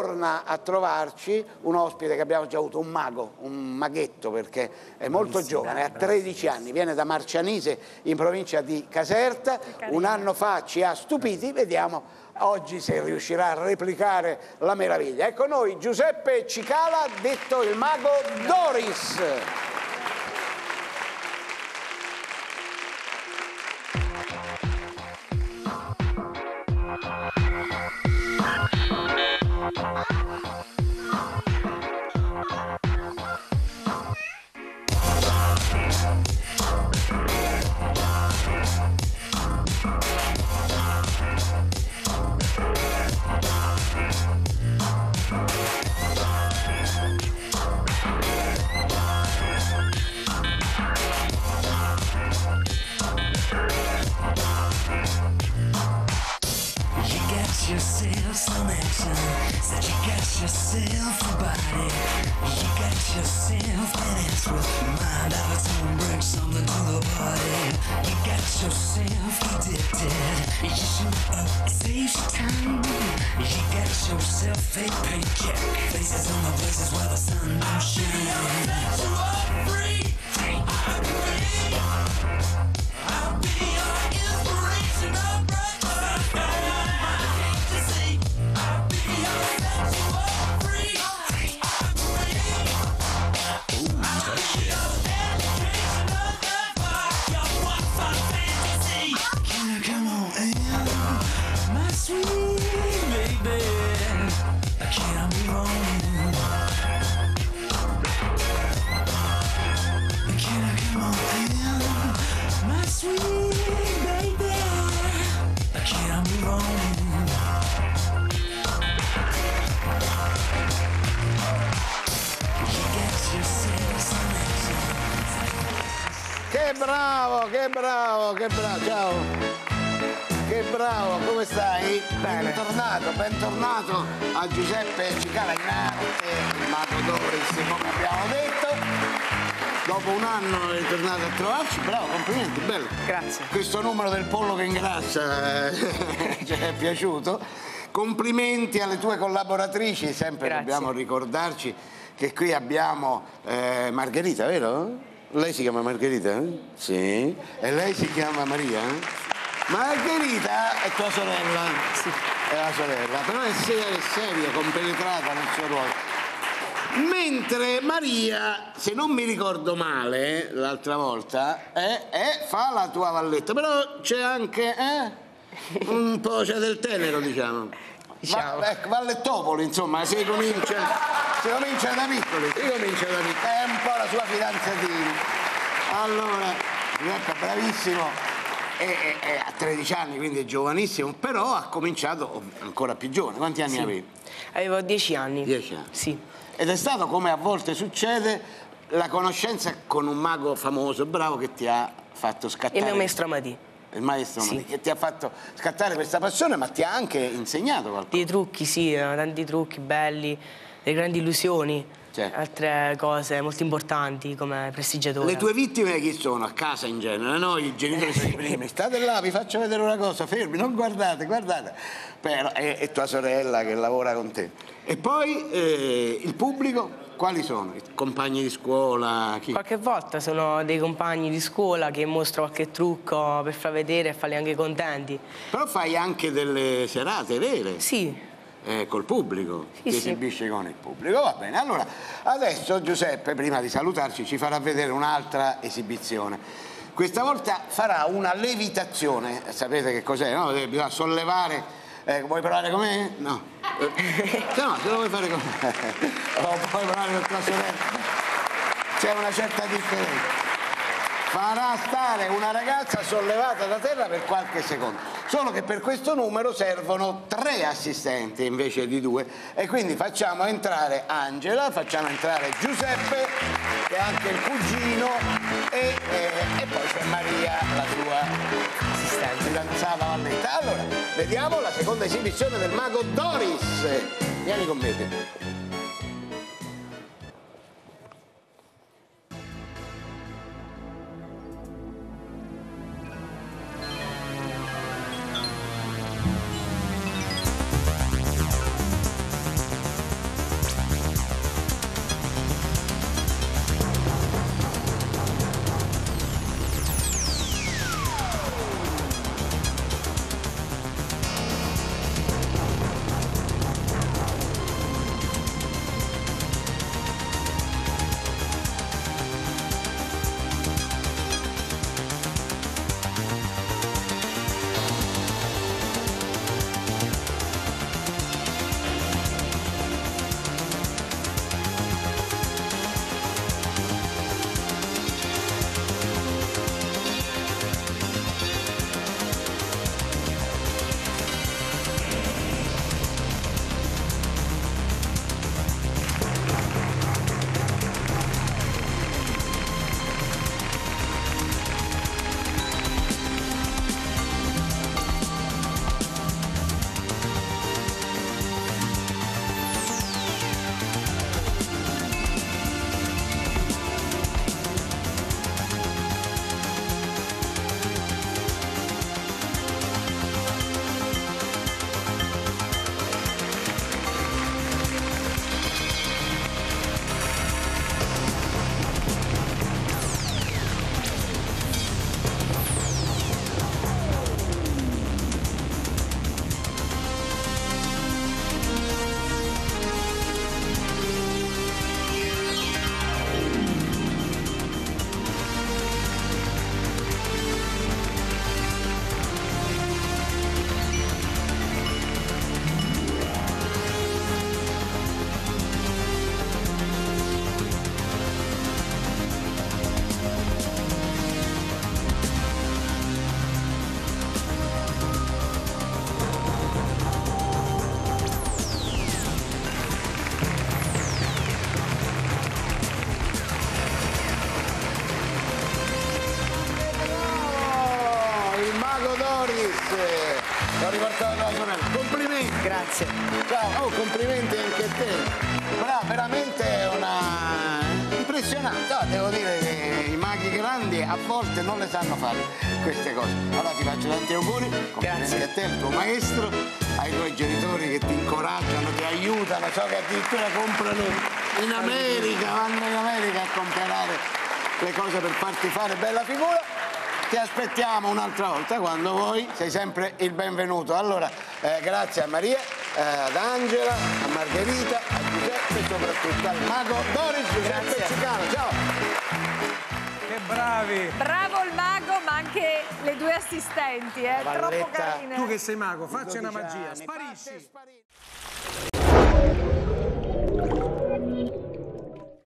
torna a trovarci un ospite che abbiamo già avuto, un mago, un maghetto, perché è molto giovane, ha 13 anni, viene da Marcianise in provincia di Caserta, un anno fa ci ha stupiti, vediamo oggi se riuscirà a replicare la meraviglia. Ecco noi Giuseppe Cicala, detto il mago Doris. Che bravo, ciao. Che bravo, come stai? Bene. Bentornato a Giuseppe Cicala, grazie, il mago Doris, come abbiamo detto. Dopo un anno è tornato a trovarci, bravo, complimenti, bello. Grazie. Questo numero del pollo che ingrassa ci è piaciuto. Complimenti alle tue collaboratrici, sempre grazie. Dobbiamo ricordarci che qui abbiamo Margherita, vero? Lei si chiama Margherita? Sì. E lei si chiama Maria? Margherita è tua sorella? Sì. È la sorella, però è seria, compenetrata nel suo ruolo. Mentre Maria, se non mi ricordo male, l'altra volta, fa la tua valletta, però c'è anche un po' del tenero, diciamo. Ecco, Vallettopoli, insomma, si comincia da piccoli. È un po' la sua fidanzatina. Allora, Giuseppe è bravissimo, è a 13 anni, quindi è giovanissimo, però ha cominciato ancora più giovane. Quanti anni avevi? Avevo 10 anni. 10 anni? Sì. Ed è stato, come a volte succede, la conoscenza con un mago famoso, bravo, che ti ha fatto scattare. Il mio maestro Amadì. Il maestro Amadì, che ti ha fatto scattare questa passione, ma ti ha anche insegnato qualcosa. Dei trucchi, sì, tanti trucchi belli, delle grandi illusioni, altre cose molto importanti come prestigiatore. Le tue vittime chi sono? A casa in genere, no? I genitori sono i primi. State là, vi faccio vedere una cosa, fermi, non guardate. Però è tua sorella che lavora con te. E poi il pubblico? Quali sono? Compagni di scuola? Chi? Qualche volta sono dei compagni di scuola che mostro qualche trucco per far vedere e farli anche contenti. Però fai anche delle serate vere? Sì. Col pubblico? Sì, esibisci con il pubblico, va bene. Allora, adesso Giuseppe, prima di salutarci, ci farà vedere un'altra esibizione. Questa volta farà una levitazione. Sapete che cos'è, no? Bisogna sollevare... vuoi provare con me? No. No, se lo vuoi fare con me. O puoi provare con tua sorella. C'è una certa differenza. Farà stare una ragazza sollevata da terra per qualche secondo. Solo che per questo numero servono 3 assistenti invece di 2. E quindi facciamo entrare Angela, facciamo entrare Giuseppe, che è anche il cugino, e poi c'è Maria, la sua fidanzata valletta. Allora, vediamo la seconda esibizione del mago Doris. Vieni con me. Complimenti. Grazie. Ciao. Oh, complimenti anche a te. Brava, veramente una... impressionante. No, devo dire che i maghi grandi a volte non le sanno fare queste cose. Allora ti faccio tanti auguri. Complimenti. Grazie a te, al tuo maestro, ai tuoi genitori che ti incoraggiano, ti aiutano. So che addirittura comprano in America, vanno in America a comprare le cose per farti fare bella figura. Ti aspettiamo un'altra volta quando vuoi, sei sempre il benvenuto. Allora grazie a Maria, ad Angela, a Margherita, a Giuseppe e soprattutto al mago Doris Giuseppe Cicala. Ciao! Che bravi! Bravo il mago, ma anche le due assistenti, troppo carine. Tu che sei mago, facci una magia, sparisci!